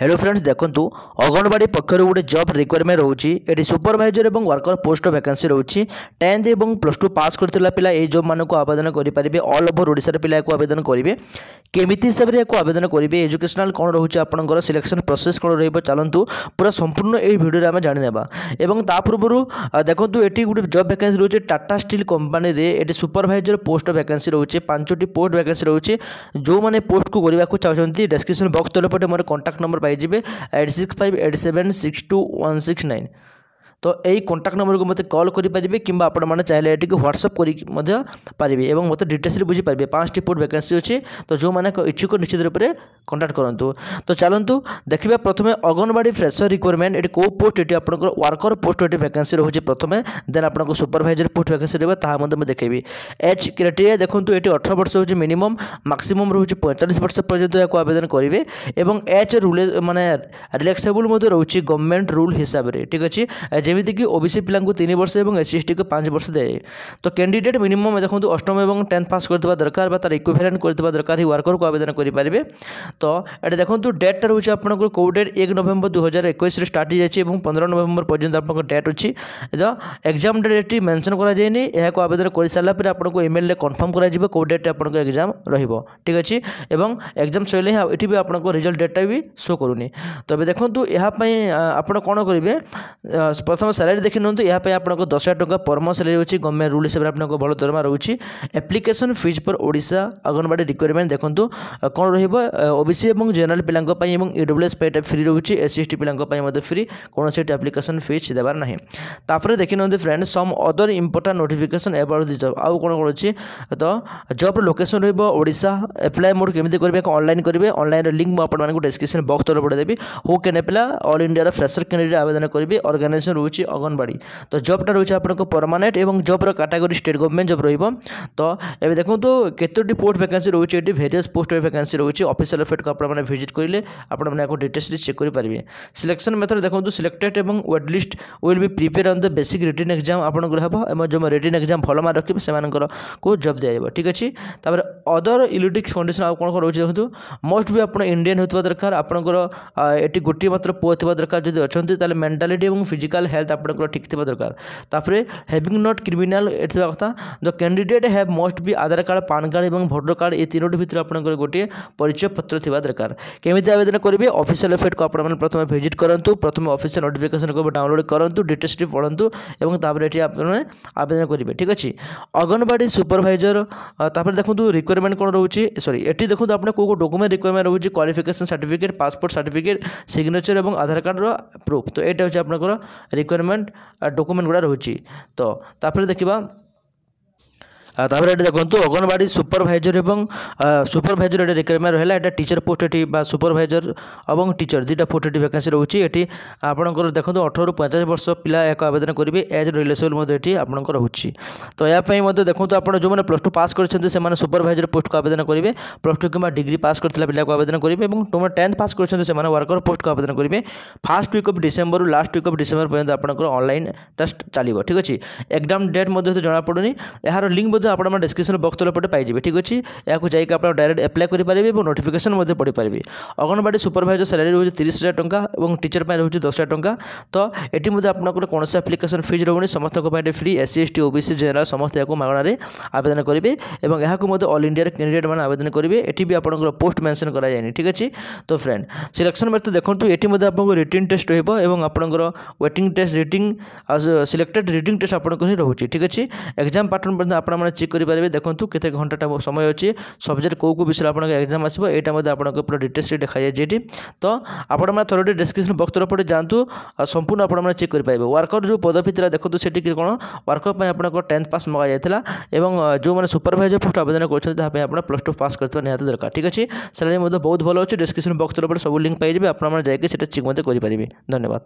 Hello friends देखो अंगनवाड़ी पक्षर गोटे job requirement रोचे ये सुपरवाइजर और वर्कर पोस्ट वैकेंसी रोचे 10th और प्लस टू पास करथिला पिला ए जॉब मानक आवेदन करेंगे ऑल ओवर ओडिशा पिला आवेदन करेंगे केमी हिसाब से आवेदन करेंगे एजुकेशनल कौन रोचे आपंकर सिलेक्शन प्रोसेस कौन रही चलतु पूरा संपूर्ण यही भिडियो आम जाणीना और तापूर्व देखो ये गोटे जॉब वैकेंसी रोचे टाटा स्टील कंपनी रे ये सुपरवाइजर पोस्ट वैकेंसी रोचे 5टी पोस्ट वैकेंसी रोचे जो मैंने पोस्ट को करवाक चाहते डिस्क्रिप्शन बॉक्स तल पटे मोर कांटेक्ट नंबर पाइबे 8658762169 तो यही कांटेक्ट नंबर को मतलब कॉल करेंगे कि आपने चाहिए ये व्हाट्सअप करेंगे और मतलब डिटेल्स बुझीपारे 5टी पोस्ट वैकेंसी अच्छे तो जो मैंने इच्छुक निश्चित रूप से कांटेक्ट करूँ। तो चलतु देखा प्रथम अंगनवाड़ी फ्रेशर रिक्वायरमेंट ये कौ पोस्ट ये आप वर्कर पोस्ट ये वैकेंसी रोचे प्रथम देन आपको सुपरवाइजर पोस्ट वैकेंसी रहा देखी एज क्राइटेरिया देखो ये 18 वर्ष हो मिनिमम मैक्सिमम रोचे 45 वर्ष पर्यंत या आवेदन करेंगे और एज रूल माने रिलैक्सेबल रोचे गवर्नमेंट रूल हिसाब से ठीक अच्छे जमीती कि ओबीसी पिला 3 वर्ष और एससीएसटी को 5 वर्ष दे तो कैंडिडेट मिनिमम देखो 8th और 10th पास करता दरकार बा तार इक्विवेलेंट करता दरकार ही वर्कर को आवेदन करेंगे। तो ये देखो डेट रोचे आपको कौ डेट 1 नवेम्बर 2021 स्टार्ट हो 15 नवेम्बर पर्यंत आप डेट अच्छी तो एग्जाम डेट ये मेंशन करा आवेदन कर सारा पर आपको ईमेल में कंफर्म कर कौ डेट आपको एग्जाम रहिबो ठीक अच्छे और एग्जाम सैले ये भी आपको रिजल्ट डेटा भी शो करूनी। तो ये देखो यापाई आप कौन करेंगे प्रथम सैलरी देखी नुहतु यहाँ आपको 10,000 टका पर मंथ सैलरी होची गवर्नमेंट रूल हिसाब से आपको भल दरमा रोची एप्लिकेशन फीज पर ओडिशा अंगनवाड़ी रिक्वायरमेंट देखो कौन रही ओबीसी और जनरल पिलांग पाई ईडब्ल्यूएस पेटा फ्री रोची एससीएसटी पिलांग पाई मते फ्री कौन से एप्लिकेशन फीज देवार ना तापर देखी नुहतु friend some other important notification about the job आउ कौन अच्छी तो job location Odisha apply mode केमी करेंगे ऑनलाइन करेंगे ऑनलाइन लिंक मुझे डिस्क्रिप्शन बक्स तल पड़े देवी who can apply all India fresher candidate आवेदन करेंगे ऑर्गेनाइजेशन रोचे अंगनवाड़ी तो जॉबटा रोचे आपको परमानेंट और जॉब्र कैटेगरी स्टेट गवर्नमेंट जॉब रही तो ये देखो केतोटी पोस्ट वैकेंसी रोचे ये वेरियस पोस्ट वैकेंसी रोचे ऑफिशियल वेबसाइट को आपने विजिट करेंगे आपको डिटेल्स चेक करेंगे। सिलेक्शन मेथड देखो सिलेक्टेड और wait list will be prepare on the basic written exam आपको हम जो रिटन एग्जाम भल मार्क रखिए से जॉब दिजाव ठीक अच्छे। तापर अदर इलिजिबिलिटी कंडीशन आप कौन रोचे देखो मोस्ट भी आप इंडियन होता दरकार आपंकर गोटे मात्र पुआ थी दरकार जब अच्छा मेंटालिटी और फिजिकल हेल्थ आपको ठीक थी दरकार तापर हैविंग नॉट क्रिमिनल एटा कथा the candidate have must be Aadhaar card pan card और भोटर कार्ड ये 3टी भितर आपंकर गोटे परिचय पत्र थी दरकार। केमी आवेदन करेंगे ऑफिशियल वेबसाइट को आपने प्रथम विजिट करूँ प्रथम ऑफिशियल नोटिफिकेशन को डाउनलोड करूँ डिटेल्स पढ़ू और तापर ये आपने आवेदन करेंगे ठीक अच्छे। अंगनवाड़ी सुपरवाइजर तापर देखो रिक्वायरमेंट कौन रोचे सॉरी ये देखो आपने कौ कौ डॉक्यूमेंट रिक्वायरमेंट रोचे qualification certificate passport certificate signature और आधार कार्ड प्रूफ तो ये हूँ आपंकर रिक्वायरमेंट डॉक्यूमेंट गुड़ा रोची। तो तापर देखिबा तापर ये देखो अंगनवाड़ी सुपरवाइजर एवं सुपरवाइजर ये रिक्वायरमेंट रहा है टीचर पोस्ट सुपरवाइजर और टीचर दुटा पोस्ट ये वैकेंसी रोची ये आपंकर देखो 18 रू 45 वर्ष पिला एक आवेदन करेंगे एज रिलेसेबल ये आपंकर रोची। तो यापाई देखो आप जो मैंने प्लस टू पास करते सुपरवाइजर पोस्ट को आवेदन करेंगे प्लस टू कि डिग्री पास करता पिला को आवेदन करेंगे और तुम 10th पास करते वर्कर पोस्ट को आवेदन करेंगे फर्स्ट वीक ऑफ डिसेंबर रू लास्ट वीक ऑफ डिसेंबर पर्यंत आपंकर ऑनलाइन टेस्ट चलो ठीक अच्छे। एग्जाम डेट जनापड़ी यार लिंक आप डिस्क्रिप्शन बॉक्स तल पटे पाइबे ठीक अच्छे या जाइए आप डायरेक्ट अप्लाई करेंगे और नोटिफिकेशन पढ़ी पारे। अंगनवाड़ी सुपरवाइजर सैलरी रोचे 30,000 टका और टीचर पर रोचे 10,000 टका तो ये आपको कौन से एप्लिकेशन फीज रोनी समस्त फ्री एससीएसटी ओबीसी जनरल समस्त या मागणारे आवेदन करेंगे और यहाँ ऑल इंडिया कैंडिडेट मैंने आवेदन करेंगे ये भी आपंकर पोस्ट मेंशन कराए ठीक अच्छे। तो फ्रेंड सिलेक्शन मेथड देखो ये आपको रिटन टेस्ट रहा waiting test writing selected writing test आपको ही रोचे ठीक अच्छे। एग्जाम पैटर्न पर्यटन आप चेक करेंगे देखो कितने घंटा समय अच्छे सब्जेक्ट कौ कौ विषय आपको एग्जाम आसो यहाँ पूरा डिटेल्स देखा जाए तो आप थोड़े डिस्क्रिप्शन बॉक्स तरफ जातु संपूर्ण आप चेक करेंगे। वर्कर जो पदवी था देखो से कौन वर्कर आपको 10th पास मंगाई और जो मैंने सुपरवाइजर पोस्ट आवेदन कर प्लस टू पास करते निहत दरकार ठीक अच्छे। सैलरी बहुत भल अच्छे डिस्क्रिप्शन बॉक्स तरफ सब लिंक पाइबे आपने जाकर चेक करेंगे। धन्यवाद।